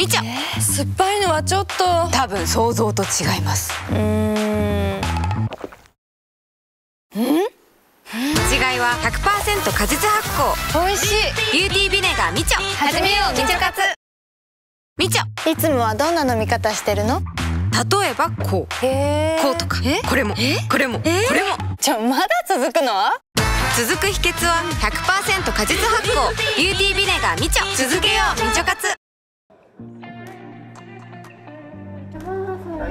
みちゃん、酸っぱいのはちょっと多分想像と違います。違いは 100% 果実発酵。美味しいビューティービネガーみちゃん、始めようみちょかつ。みちゃん、いつもはどんな飲み方してるの？例えばこう、こうとか、これも、これも、これも。ちょ、まだ続くの？続く秘訣は 100% 果実発酵ビューティービネガーみちょ、続けようみちょかつ。今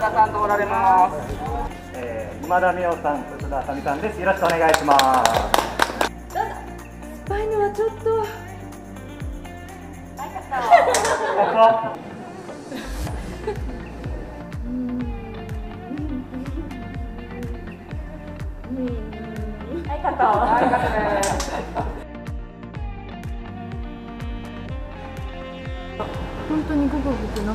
田さんとおられます。今田美桜さん、楠田麻美さんです。よろしくお願いします。酸っぱいのはちょっと。本当にごくごく飲めちゃ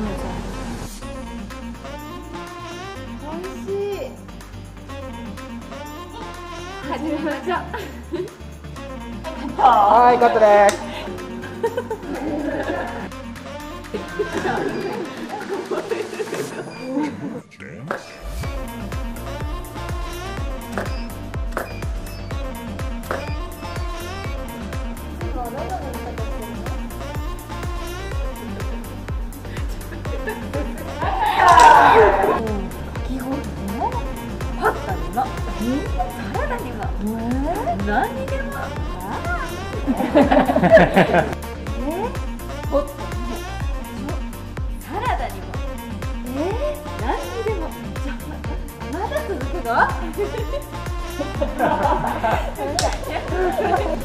う。美味しい。始めましょう。はい、カットです。何でもサラダにも何にでも。じゃあまだ続くの？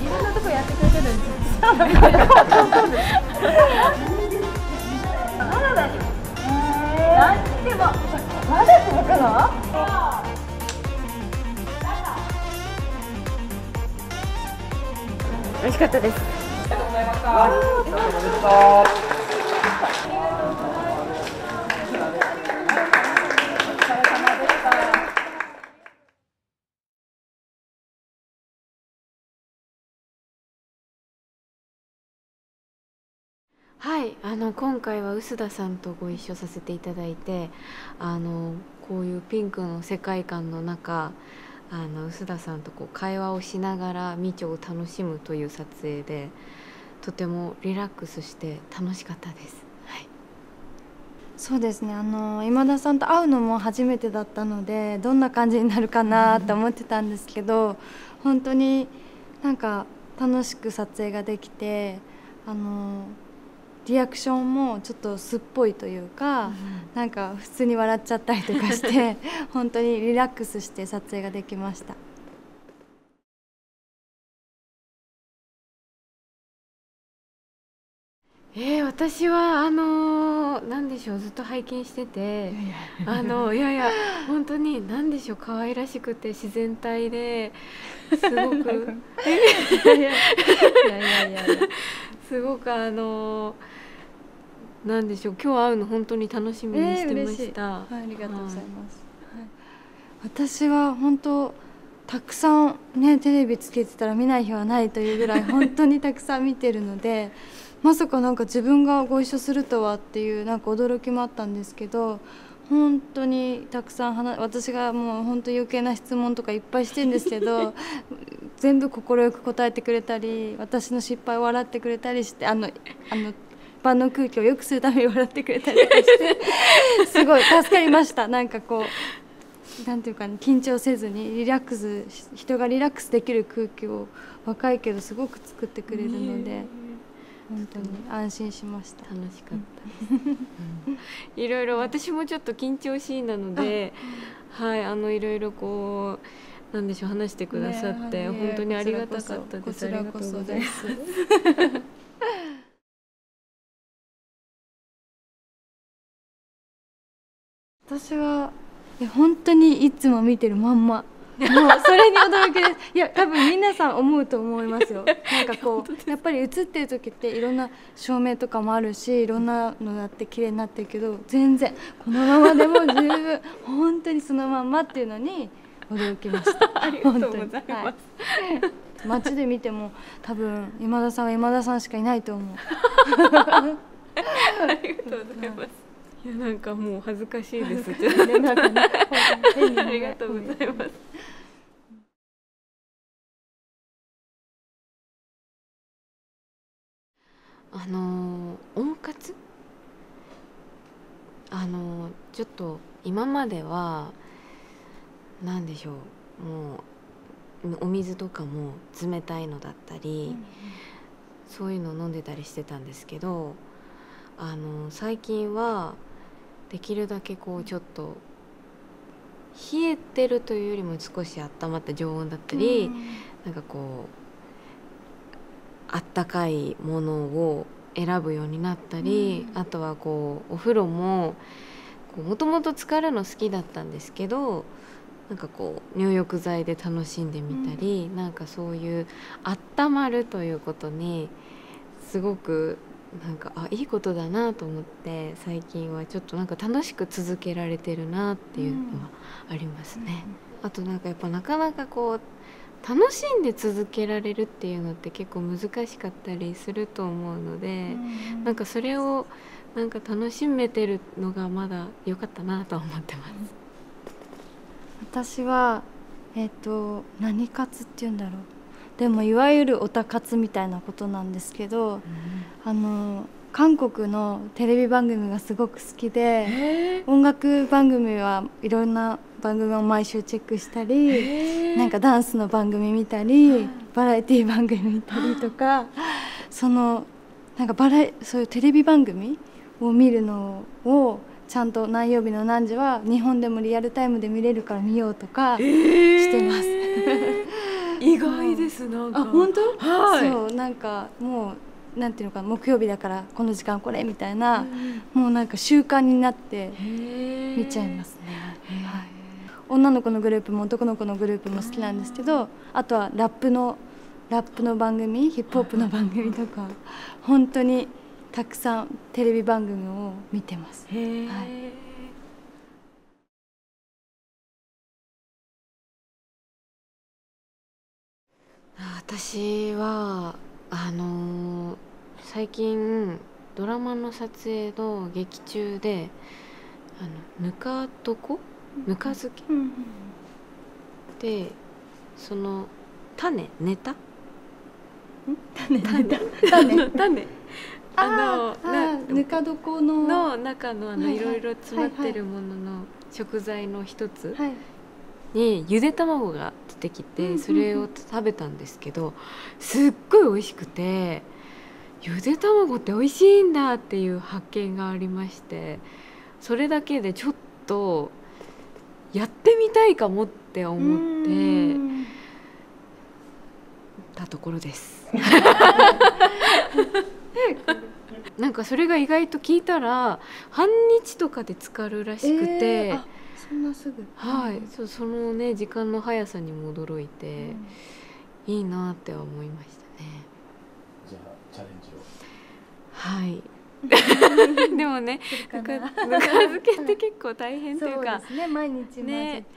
いろんなとこやってくれてるんです。サラダにも何にでも。まだ続くの？美味しかったです。ありがとうございました。はい、今回は臼田さんとご一緒させていただいて、こういうピンクの世界観の中。臼田さんとこう会話をしながらみちょを楽しむという撮影で、とてもリラックスして楽しかったです。はい、そうですね。今田さんと会うのも初めてだったので、どんな感じになるかなって思ってたんですけど、本当になんか楽しく撮影ができて、リアクションもちょっと素っぽいというか、なんか普通に笑っちゃったりとかして本当にリラックスして撮影ができました。私はなんでしょう、ずっと拝見してて、いやいや本当になんでしょう、可愛らしくて自然体ですごくすごくなんでしょう、今日会うの本当に楽しみにしてました。はい、ありがとうございます。はい、私は本当たくさんね、テレビつけてたら見ない日はないというぐらい本当にたくさん見てるので、まさかなんか自分がご一緒するとはっていうなんか驚きもあったんですけど、本当にたくさん私がもう本当余計な質問とかいっぱいしてるんですけど全部快く答えてくれたり、私の失敗を笑ってくれたりして、場の空気を良くするために笑ってくれたりとかしてすごい助かりました。なんかこうなんていうか、ね、緊張せずにリラックス、人がリラックスできる空気を若いけどすごく作ってくれるので。本当に安心しました。楽しかったです。いろいろ私もちょっと緊張しいなので、はい、いろいろこうなんでしょう、話してくださって本当にありがたかったです。ありがとうございます。私はいや本当にいつも見てるまんまもうそれに驚きです。いや多分皆さん思うと思いますよ。なんかこうやっぱり映ってる時っていろんな照明とかもあるし、いろんなのだって綺麗になってるけど、全然このままでも十分本当にそのまんまっていうのに驚きました。ありがとうございます。はい、街で見ても多分今田さんは今田さんしかいないと思う。ありがとうございます。いやなんかもう恥ずかしいです。ありがとうございます。温活、ちょっと今までは何でしょう、もうお水とかも冷たいのだったり、そういうのを飲んでたりしてたんですけど、最近はできるだけこうちょっと冷えてるというよりも少し温まった常温だったり、なんかこうあったかいものを選ぶようになったり、あとはこうお風呂ももともと浸かるの好きだったんですけど、なんかこう入浴剤で楽しんでみたり、なんかそういう温まるということにすごくなんかいいことだなと思って、最近はちょっとなんか楽しく続けられてるなっていうのはありますね。あとなんかやっぱなかなかこう楽しんで続けられるっていうのって結構難しかったりすると思うので、なんかそれをなんか楽しめてるのがまだ良かったなと思ってます。私は何活っていうんだろう、でもいわゆるオタ活みたいなことなんですけど、韓国のテレビ番組がすごく好きで、音楽番組はいろんな番組を毎週チェックしたり、なんかダンスの番組見たり、バラエティ番組見たりとか、なんかそういうテレビ番組を見るのをちゃんと何曜日の何時は日本でもリアルタイムで見れるから見ようとかしてます。意外ですなんか。あ、本当？はい。そうなんかもうなんていうのか、木曜日だからこの時間これみたいな、もうなんか習慣になって見ちゃいますね。はい。女の子のグループも男の子のグループも好きなんですけど、あとはラップの番組、ヒップホップの番組とか、本当にたくさんテレビ番組を見てます。はい。私は最近ドラマの撮影の劇中でぬか床、ぬか漬けで、その種ネタ種ぬか床の中のいろいろ詰まってるものの食材の一つにゆで卵が出てきて、それを食べたんですけど、すっごい美味しくて、ゆで卵って美味しいんだっていう発見がありまして、それだけでちょっとやってみたいかもって思ってたところです。なんかそれが意外と聞いたら半日とかで浸かるらしくて。はい、そのね時間の速さにも驚いて、いいなって思いましたね。じゃあチャレンジを。はい。でもね、ぬか漬けって結構大変というか、そうですね、毎日混ぜてやらなき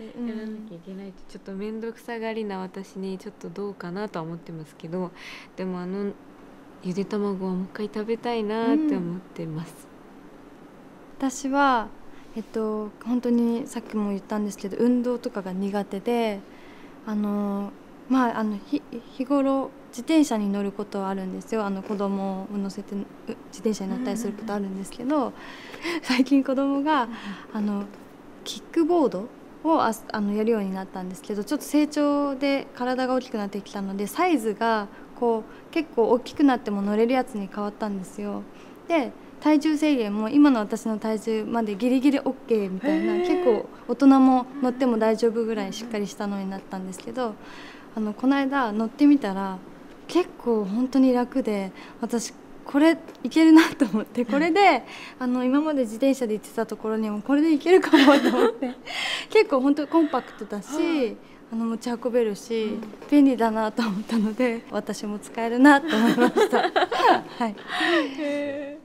ゃいけないとちょっと面倒くさがりな私にちょっとどうかなとは思ってますけど、でもゆで卵はもう一回食べたいなって思ってます。私は。本当にさっきも言ったんですけど、運動とかが苦手で、日頃自転車に乗ることはあるんですよ。子供を乗せて自転車に乗ったりすることあるんですけど、最近子供がキックボードをやるようになったんですけど、ちょっと成長で体が大きくなってきたので、サイズがこう結構大きくなっても乗れるやつに変わったんですよ。で体重制限も今の私の体重までギリギリ OK みたいな、結構大人も乗っても大丈夫ぐらいしっかりしたのになったんですけど、この間乗ってみたら結構本当に楽で、私これいけるなと思って、これで今まで自転車で行ってたところにもこれでいけるかもと思って、結構本当コンパクトだし、持ち運べるし、うん、便利だなと思ったので、私も使えるなと思いました。はい。